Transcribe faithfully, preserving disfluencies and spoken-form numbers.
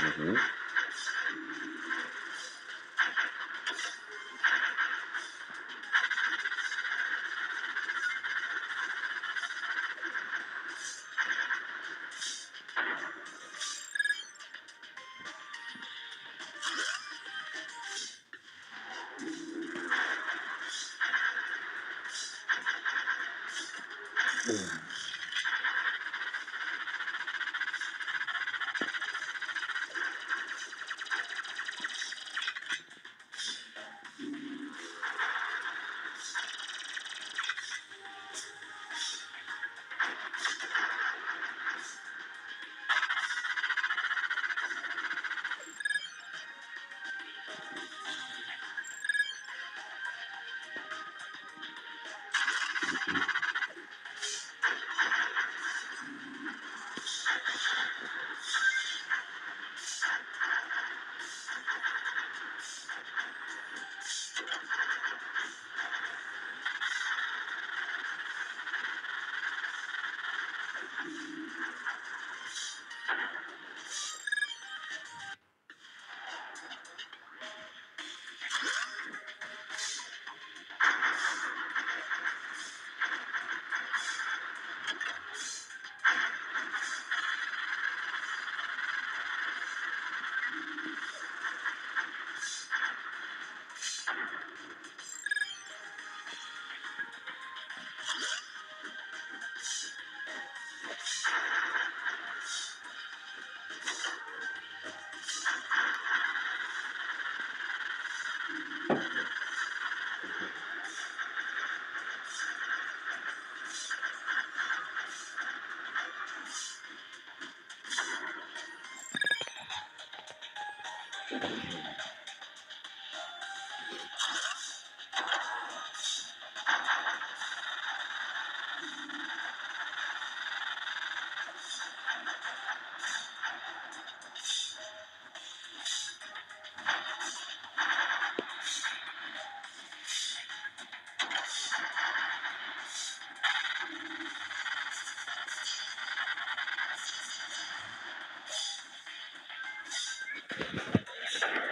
Mm-hmm. Mm. Yes.